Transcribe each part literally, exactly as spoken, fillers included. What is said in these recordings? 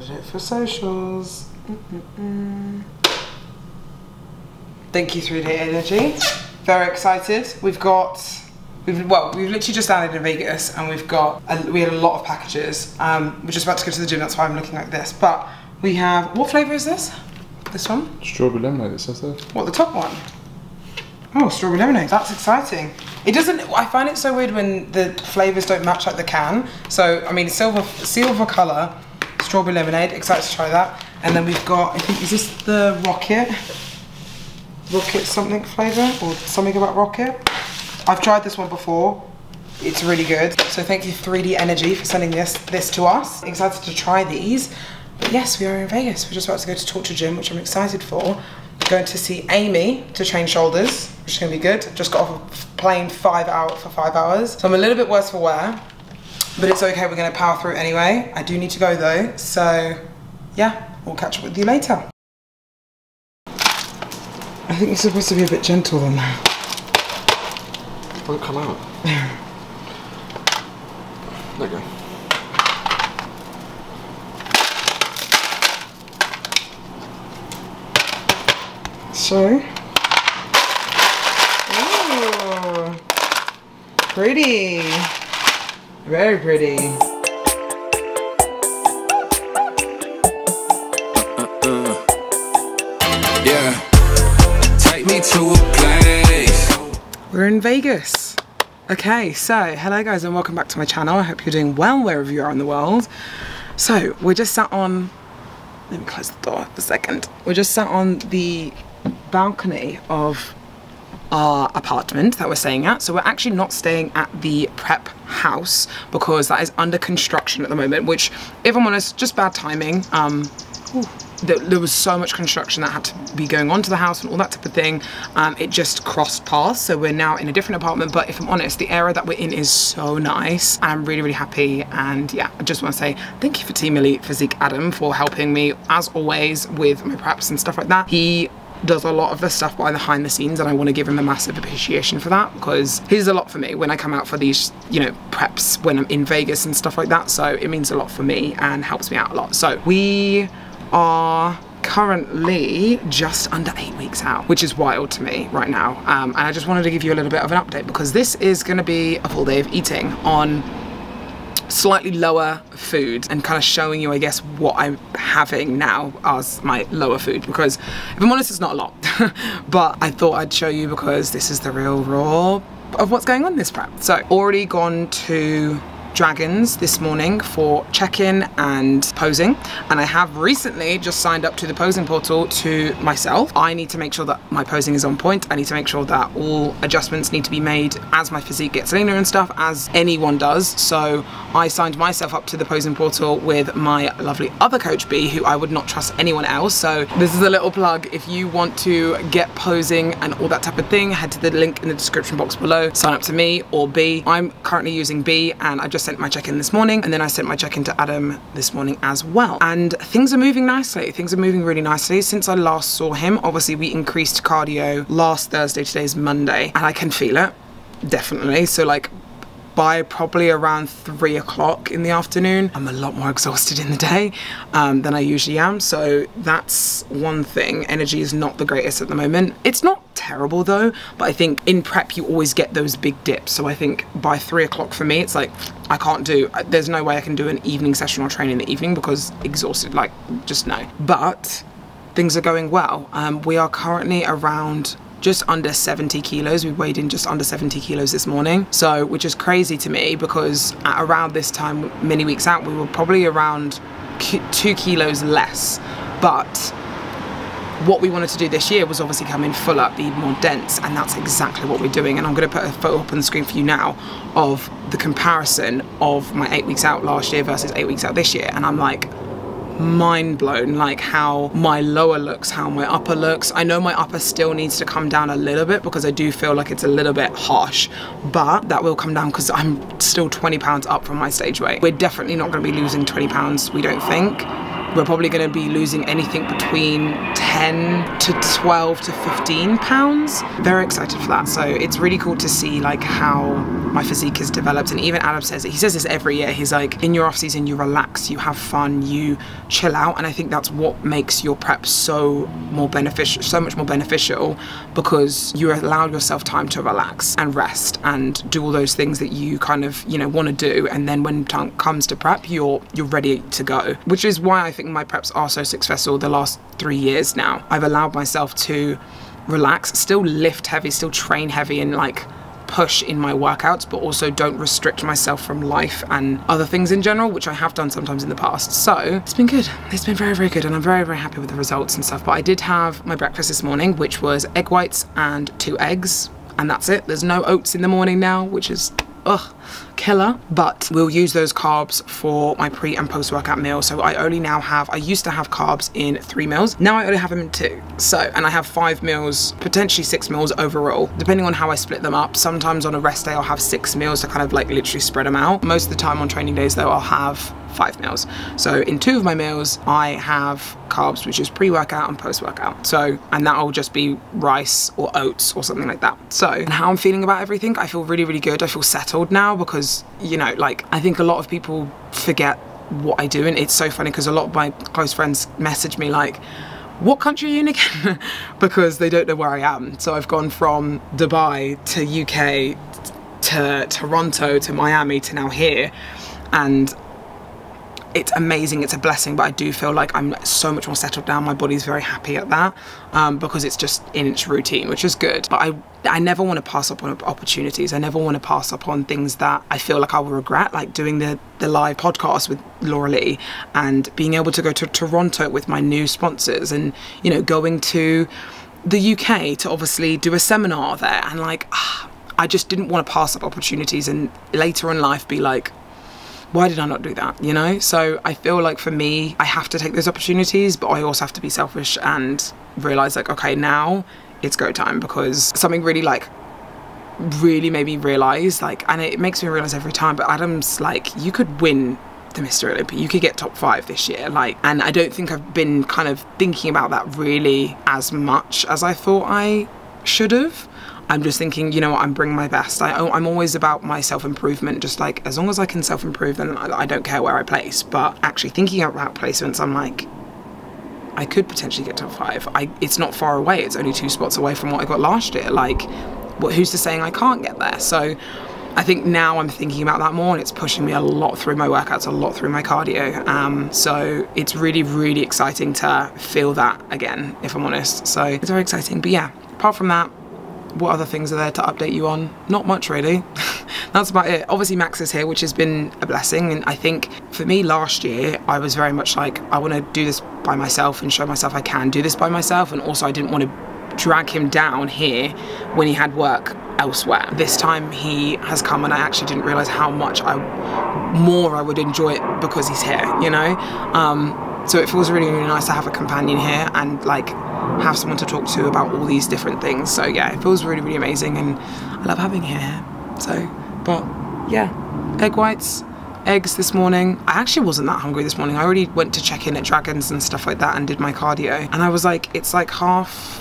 budget for socials. Mm-mm-mm. Thank you, three D Energy. Very excited. We've got, we've, well, we've literally just landed in Vegas, and we've got, a, we had a lot of packages. Um, we're just about to go to the gym, that's why I'm looking like this. But we have, what flavour is this? This one? Strawberry lemonade, it says there. What, the top one? Oh, strawberry lemonade, that's exciting. It doesn't, I find it so weird when the flavours don't match like the can. So, I mean, silver, silver colour, strawberry lemonade, excited to try that. And then we've got, I think, is this the Rocket? Rocket something flavour, or something about Rocket? I've tried this one before, it's really good. So thank you three D Energy for sending this, this to us. Excited to try these. But yes, we are in Vegas. We're just about to go to Torture Gym, which I'm excited for. Going to see Amy to train shoulders, which is gonna be good. Just got off a plane five out for five hours. So I'm a little bit worse for wear, but it's okay, we're gonna power through anyway. I do need to go though, so yeah, we'll catch up with you later. I think you're supposed to be a bit gentle on that. It won't come out. There you go. So, ooh, pretty, very pretty. Uh, uh, uh. Yeah, take me to a place. We're in Vegas. Okay, so hello guys and welcome back to my channel. I hope you're doing well wherever you are in the world. So we're just sat on, let me close the door for a second. We're just sat on the balcony of our apartment that we're staying at. So we're actually not staying at the prep house because that is under construction at the moment, which, if I'm honest, just bad timing. Um, there, there was so much construction that had to be going on to the house and all that type of thing. Um, it just crossed paths, so we're now in a different apartment. But if I'm honest, the area that we're in is so nice. I'm really, really happy. And yeah, I just want to say thank you for Team Elite Physique Adam for helping me, as always, with my preps and stuff like that. He does a lot of the stuff behind the scenes, and I want to give him a massive appreciation for that, because he's a lot for me when I come out for these, you know, preps when I'm in Vegas and stuff like that. So it means a lot for me and helps me out a lot. So we are currently just under eight weeks out, which is wild to me right now. Um, and I just wanted to give you a little bit of an update because this is going to be a full day of eating on slightly lower food and kind of showing you, I guess, what I'm having now as my lower food, because if I'm honest, it's not a lot, but I thought I'd show you because this is the real raw of what's going on this prep. So already gone to Dragons this morning for check-in and posing, and I have recently just signed up to the posing portal to myself. I need to make sure that my posing is on point. I need to make sure that all adjustments need to be made as my physique gets leaner and stuff, as anyone does. So I signed myself up to the posing portal with my lovely other coach B, who I would not trust anyone else. So this is a little plug. If you want to get posing and all that type of thing, head to the link in the description box below, sign up to me or B. I'm currently using B, and I just sent my check-in this morning, and then I sent my check-in to Adam this morning as well. And things are moving nicely. Things are moving really nicely since I last saw him. Obviously we increased cardio last Thursday, today's Monday, and I can feel it, definitely. So like by probably around three o'clock in the afternoon, I'm a lot more exhausted in the day um, than I usually am. So that's one thing. Energy is not the greatest at the moment. It's not terrible though, but I think in prep you always get those big dips. So I think by three o'clock for me, it's like I can't do, there's no way I can do an evening session or train in the evening because exhausted, like just no. But things are going well. Um, we are currently around just under seventy kilos. We weighed in just under seventy kilos this morning, so which is crazy to me because at around this time many weeks out we were probably around two kilos less. But what we wanted to do this year was obviously come in fuller, be more dense, and that's exactly what we're doing. And I'm going to put a photo up on the screen for you now of the comparison of my eight weeks out last year versus eight weeks out this year, and I'm like mind blown, like how my lower looks, how my upper looks. I know my upper still needs to come down a little bit because I do feel like it's a little bit harsh, but that will come down because I'm still twenty pounds up from my stage weight. We're definitely not going to be losing twenty pounds, we don't think, we're probably going to be losing anything between ten to twelve to fifteen pounds. Very excited for that. So it's really cool to see like how my physique has developed. And even Adam says it, he says this every year, he's like, in your off season you relax, you have fun, you chill out. And I think that's what makes your prep so more beneficial, so much more beneficial, because you allow yourself time to relax and rest and do all those things that you kind of, you know, want to do. And then when time comes to prep, you're you're ready to go, which is why I think my preps are so successful the last three years now. I've allowed myself to relax, still lift heavy, still train heavy, and like push in my workouts, but also don't restrict myself from life and other things in general, which I have done sometimes in the past. So it's been good. It's been very, very good. And I'm very, very happy with the results and stuff. But I did have my breakfast this morning, which was egg whites and two eggs. And that's it. There's no oats in the morning now, which is, ugh, killer. But we'll use those carbs for my pre and post workout meal. So I only now have, I used to have carbs in three meals. Now I only have them in two. So, and I have five meals, potentially six meals overall, depending on how I split them up. Sometimes on a rest day, I'll have six meals to kind of like literally spread them out. Most of the time on training days though, I'll have five meals. So in two of my meals, I have carbs, which is pre-workout and post-workout. So, and that'll just be rice or oats or something like that. So, and how I'm feeling about everything, I feel really, really good. I feel settled now because, you know, like I think a lot of people forget what I do, and it's so funny because a lot of my close friends message me like, what country are you in again? Because they don't know where I am. So I've gone from Dubai to U K to Toronto to Miami to now here, and it's amazing, it's a blessing, but I do feel like I'm so much more settled down. My body's very happy at that, um, because it's just in its routine, which is good. But I I never want to pass up on opportunities. I never want to pass up on things that I feel like I will regret, like doing the, the live podcast with Laura Lee and being able to go to Toronto with my new sponsors and, you know, going to the U K to obviously do a seminar there. And like, ah, I just didn't want to pass up opportunities and later in life be like, why did I not do that, you know? So I feel like for me, I have to take those opportunities, but I also have to be selfish and realize like, okay, now it's go time, because something really like, really made me realize like, and it makes me realize every time, but Adam's like, you could win the Mister Olympia, you could get top five this year. Like, and I don't think I've been kind of thinking about that really as much as I thought I should have. I'm just thinking, you know what, I'm bringing my best. I, I'm always about my self-improvement, just like, as long as I can self-improve, then I, I don't care where I place. But actually thinking about placements, I'm like, I could potentially get top five. I, it's not far away, it's only two spots away from what I got last year. Like, what, who's to saying I can't get there? So I think now I'm thinking about that more, and it's pushing me a lot through my workouts, a lot through my cardio. Um, so it's really, really exciting to feel that again, if I'm honest. So it's very exciting, but yeah, apart from that, what other things are there to update you on? Not much really. That's about it. Obviously Max is here, which has been a blessing, and I think for me last year I was very much like, I want to do this by myself and show myself I can do this by myself, and also I didn't want to drag him down here when he had work elsewhere. This time he has come, and I actually didn't realize how much I more I would enjoy it because he's here, you know. Um, so it feels really, really nice to have a companion here and like have someone to talk to about all these different things. So yeah, it feels really, really amazing, and I love having here. So, but yeah, egg whites, eggs this morning. I actually wasn't that hungry this morning. I already went to check in at Dragons and stuff like that and did my cardio, and I was like, it's like half,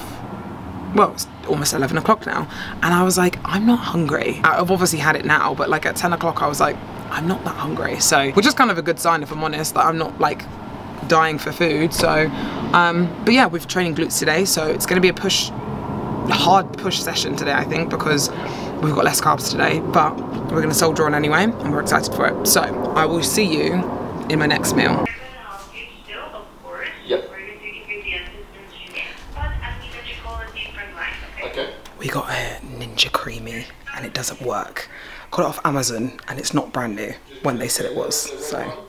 well, it's almost eleven o'clock now, and I was like, I'm not hungry. I've obviously had it now, but like at ten o'clock I was like, I'm not that hungry. So, which is kind of a good sign if I'm honest, that I'm not like dying for food. So um but yeah, we're training glutes today, so it's going to be a push a hard push session today, I think, because we've got less carbs today, but we're going to soldier on anyway, and we're excited for it. So I will see you in my next meal. Yep. Okay. We got a Ninja creamy and it doesn't work. Got it off Amazon and it's not brand new when they said it was, so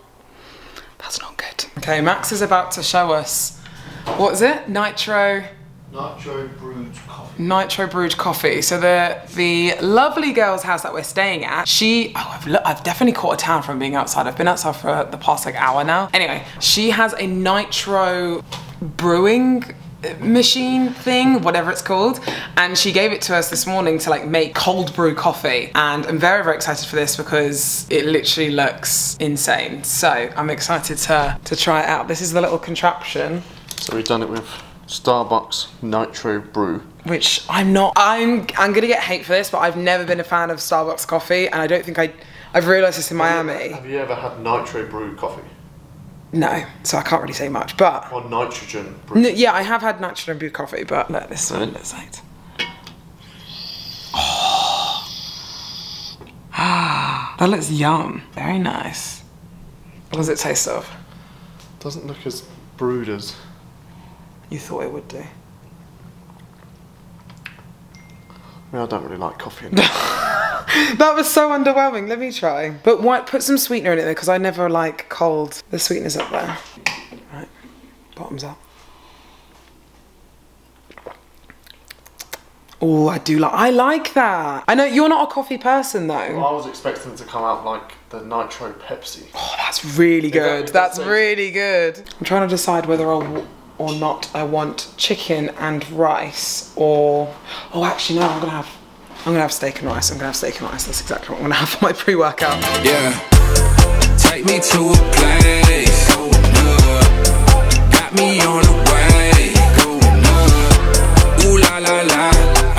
that's not good. Okay, Max is about to show us, what is it? Nitro... Nitro brewed coffee. Nitro brewed coffee. So the the lovely girl's house that we're staying at, she, oh, I've, lo I've definitely caught a tan from being outside. I've been outside for the past like hour now. Anyway, she has a nitro brewing machine thing, whatever it's called, and she gave it to us this morning to like make cold brew coffee, and I'm very very excited for this because it literally looks insane, so I'm excited to, to try it out. This is the little contraption. So we've done it with Starbucks Nitro Brew. Which I'm not, I'm I'm gonna get hate for this, but I've never been a fan of Starbucks coffee, and I don't think I, I've realised this in Miami. Have you ever had Nitro Brew coffee? No, so I can't really say much, but... Or nitrogen brew. Yeah, I have had nitrogen brew coffee, but look, this one looks like... Oh! Ah, that looks yum. Very nice. What does it taste of? Doesn't look as brewed as... You thought it would do. I mean, I don't really like coffee anymore. That was so underwhelming. Let me try. But why, put some sweetener in it though, because I never like cold. The sweetener's up there. Right, bottoms up. Oh, I do like, I like that. I know you're not a coffee person though. Well, I was expecting it to come out like the Nitro Pepsi. Oh, that's really good. That's really good. I'm trying to decide whether I'll... or not I want chicken and rice, or oh actually no, I'm gonna have I'm gonna have steak and rice. I'm gonna have steak and rice. That's exactly what I'm gonna have for my pre-workout. Yeah. Take me to a place. Got me on the way. Ooh la la la.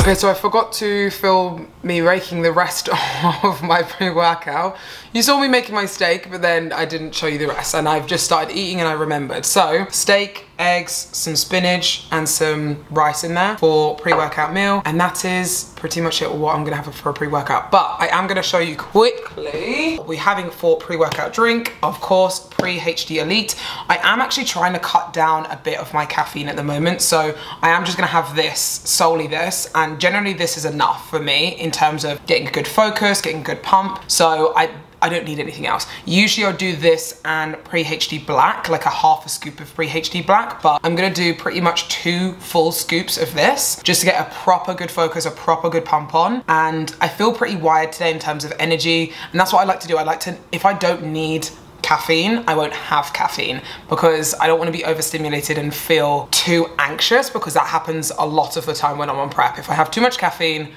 Okay, so I forgot to film me raking the rest of my pre-workout. You saw me making my steak, but then I didn't show you the rest, and I've just started eating and I remembered. So steak, eggs, some spinach and some rice in there for pre-workout meal, and that is pretty much it, what I'm gonna have for a pre-workout. But I am gonna show you quickly what we're having for pre-workout drink, of course, Pre-H D Elite. I am actually trying to cut down a bit of my caffeine at the moment, so I am just gonna have this, solely this, and generally this is enough for me in terms of getting a good focus, getting a good pump, so I I don't need anything else. Usually I'll do this and Pre-H D Black, like a half a scoop of Pre-H D Black, but I'm gonna do pretty much two full scoops of this just to get a proper good focus, a proper good pump on. And I feel pretty wired today in terms of energy, and that's what I like to do. I like to, if I don't need caffeine, I won't have caffeine, because I don't want to be overstimulated and feel too anxious, because that happens a lot of the time when I'm on prep. If I have too much caffeine,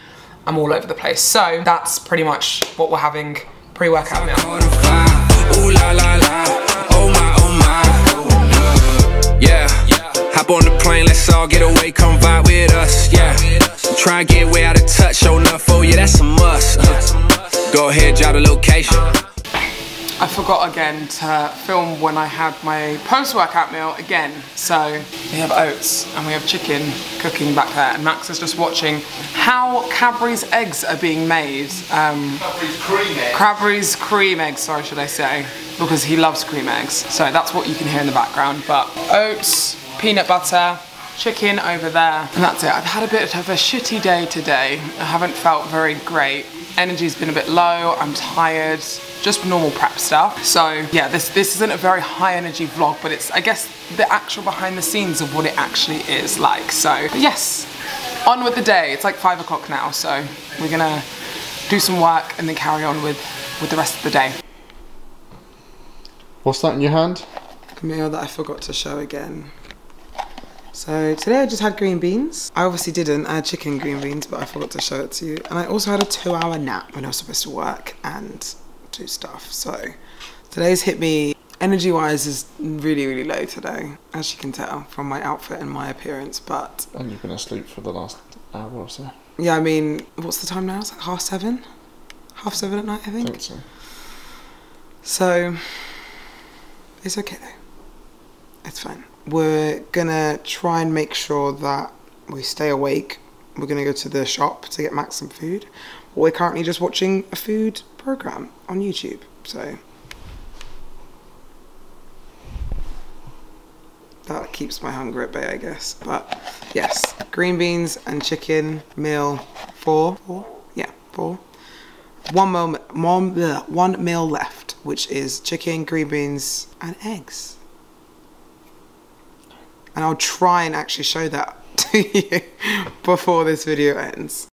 I'm all over the place. So that's pretty much what we're having pre-workout now. Yeah, hop on the plane, let's all get away, come vibe with us, yeah. Try and get way out of touch, show enough, oh yeah, that's a must. Uh, go ahead, drop the location. I forgot again to film when I had my post-workout meal again. So we have oats and we have chicken cooking back there, and Max is just watching how Cadbury's eggs are being made. Um, Cadbury's cream eggs. Cadbury's cream eggs, sorry, should I say, because he loves cream eggs. So that's what you can hear in the background, but oats, peanut butter, chicken over there, and that's it. I've had a bit of a shitty day today. I haven't felt very great. Energy's been a bit low, I'm tired, just normal prep stuff. So yeah, this this isn't a very high energy vlog, but it's, I guess, the actual behind the scenes of what it actually is like. So yes, on with the day. It's like five o'clock now, so we're gonna do some work and then carry on with, with the rest of the day. What's that in your hand? A meal that I forgot to show again. So today I just had green beans. I obviously didn't, I had chicken green beans, but I forgot to show it to you. And I also had a two hour nap when I was supposed to work and do stuff. So today's hit me, energy wise, is really, really low today, as you can tell from my outfit and my appearance, but. And you've been asleep for the last hour or so. Yeah, I mean, what's the time now? It's like half seven? Half seven at night, I think. I think so. So, it's okay though, it's fine. We're gonna try and make sure that we stay awake. We're gonna go to the shop to get Max some food. We're currently just watching a food program on YouTube, so that keeps my hunger at bay, I guess. But yes, green beans and chicken, meal four, four, yeah, four. One meal, one, bleh, one meal left, which is chicken, green beans, and eggs. And I'll try and actually show that to you before this video ends.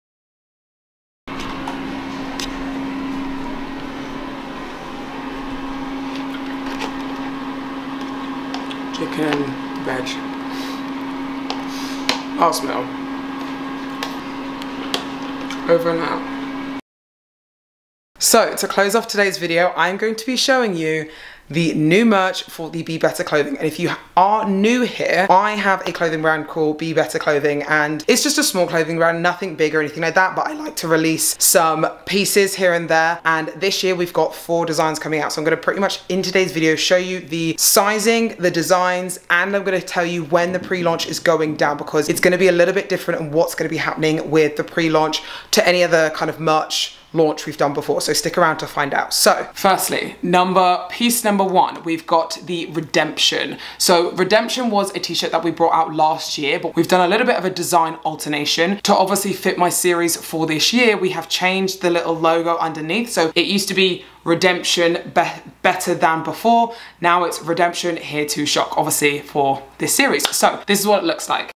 Chicken, veg. house now. Over and out. So to close off today's video, I'm going to be showing you the new merch for the Be Better Clothing. And if you are new here, I have a clothing brand called Be Better Clothing, and it's just a small clothing brand, nothing big or anything like that, but I like to release some pieces here and there. And this year we've got four designs coming out. So I'm gonna pretty much in today's video show you the sizing, the designs, and I'm gonna tell you when the pre-launch is going down, because it's gonna be a little bit different and what's gonna be happening with the pre-launch to any other kind of merch launch we've done before, so stick around to find out. So firstly, number piece number one, we've got the Redemption. So Redemption was a t-shirt that we brought out last year, but we've done a little bit of a design alternation to obviously fit my series for this year. We have changed the little logo underneath, so it used to be Redemption be better than before, now it's Redemption here to shock, obviously for this series. So this is what it looks like.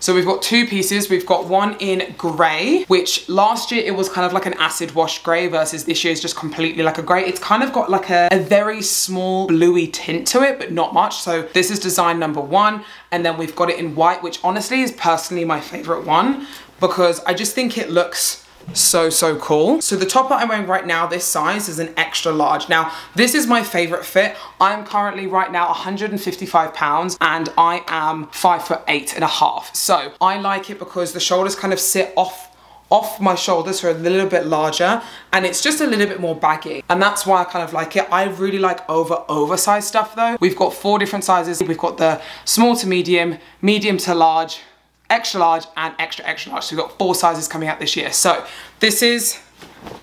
So we've got two pieces. We've got one in grey, which last year it was kind of like an acid wash grey versus this year's just completely like a grey. It's kind of got like a, a very small bluey tint to it, but not much. So this is design number one. And then we've got it in white, which honestly is personally my favorite one because I just think it looks so, so cool. So the top that I'm wearing right now, this size is an extra large. Now, this is my favorite fit. I'm currently right now one hundred fifty-five pounds and I am five foot eight and a half. So I like it because the shoulders kind of sit off off my shoulders for a little bit larger, and it's just a little bit more baggy, and that's why I kind of like it. I really like over oversized stuff though. We've got four different sizes. We've got the small to medium, medium to large, extra large, and extra extra large. So we've got four sizes coming out this year. So this is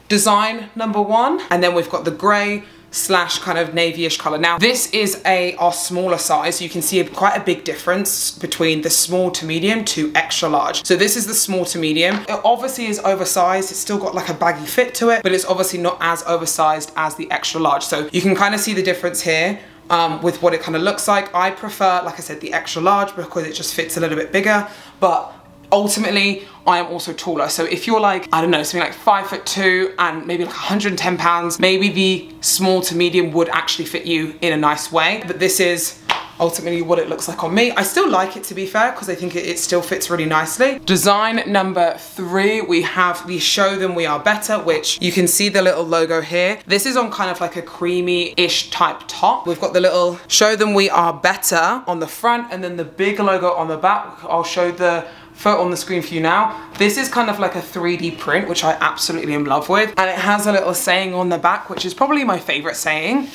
design number one, and then we've got the grey slash kind of navy-ish color. Now this is a our smaller size, so you can see a, quite a big difference between the small to medium to extra large. So this is the small to medium. It obviously is oversized. It's still got like a baggy fit to it, but it's obviously not as oversized as the extra large. So you can kind of see the difference here. Um, with what it kind of looks like. I prefer, like I said, the extra large because it just fits a little bit bigger, but ultimately I am also taller. So if you're like, I don't know, something like five foot two and maybe like one hundred ten pounds, maybe the small to medium would actually fit you in a nice way. But this is ultimately what it looks like on me. I still like it, to be fair, because I think it, it still fits really nicely. Design number three, we have the Show Them We Are Better, which you can see the little logo here. This is on kind of like a creamy-ish type top. We've got the little Show Them We Are Better on the front and then the big logo on the back. I'll show the photo on the screen for you now. This is kind of like a three D print, which I absolutely am in love with. And it has a little saying on the back, which is probably my favorite saying.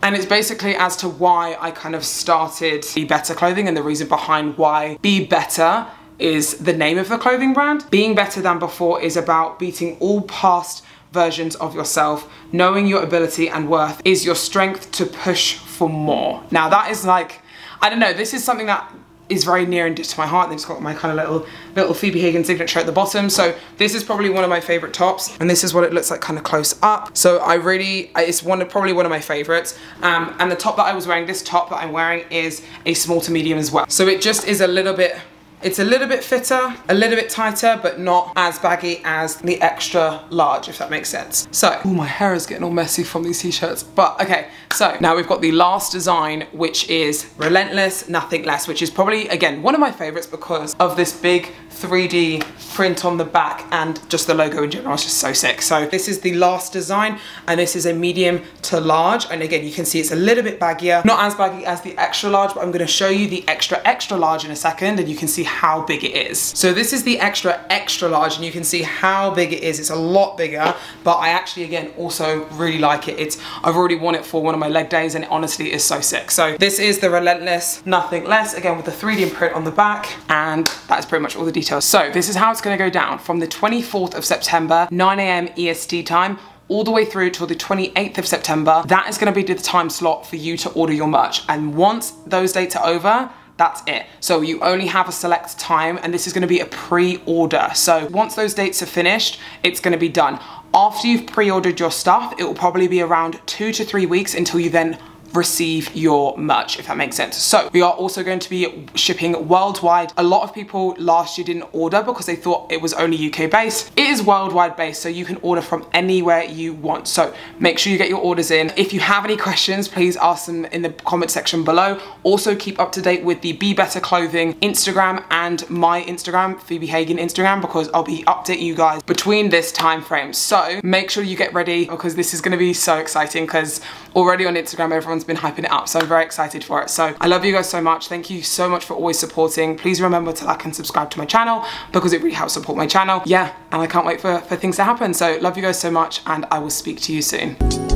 And it's basically as to why I kind of started Be Better Clothing and the reason behind why Be Better is the name of the clothing brand. Being better than before is about beating all past versions of yourself. Knowing your ability and worth is your strength to push for more. Now that is like, I don't know, this is something that is very near and dear to my heart. And it's got my kind of little, little Phoebe Hagan signature at the bottom. So this is probably one of my favorite tops, and this is what it looks like kind of close up. So I really, it's one of, probably one of my favorites. Um, and the top that I was wearing, this top that I'm wearing is a small to medium as well. So it just is a little bit, it's a little bit fitter, a little bit tighter, but not as baggy as the extra large, if that makes sense. So, oh, my hair is getting all messy from these t-shirts, but okay. So now we've got the last design, which is Relentless, Nothing Less, which is probably, again, one of my favorites because of this big three D print on the back and just the logo in general. It's just so sick. So this is the last design, and this is a medium to large. And again, you can see it's a little bit baggier, not as baggy as the extra large, but I'm gonna show you the extra, extra large in a second, and you can see how big it is. So this is the extra extra large, and you can see how big it is. It's a lot bigger, but I actually again also really like it. It's I've already worn it for one of my leg days, and it honestly is so sick. So this is the Relentless Nothing Less, again with the three D print on the back, and that is pretty much all the details. So this is how it's going to go down from the twenty-fourth of September nine A M E S T time all the way through till the twenty-eighth of September. That is going to be the time slot for you to order your merch, and once those dates are over, that's it. So you only have a select time, and this is gonna be a pre-order. So once those dates are finished, it's gonna be done. After you've pre-ordered your stuff, it will probably be around two to three weeks until you then receive your merch, if that makes sense. So we are also going to be shipping worldwide. A lot of people last year didn't order because they thought it was only U K based. It is worldwide based, so you can order from anywhere you want. So make sure you get your orders in. If you have any questions, please ask them in the comment section below. Also keep up to date with the Be Better Clothing Instagram and my Instagram, Phoebe Hagan Instagram, because I'll be updating you guys between this time frame. So make sure you get ready, because this is going to be so exciting, because already on Instagram everyone's been hyping it up, so I'm very excited for it. So I love you guys so much. Thank you so much for always supporting. Please remember to like and subscribe to my channel, because it really helps support my channel. Yeah, and I can't wait for, for things to happen. So love you guys so much, and I will speak to you soon.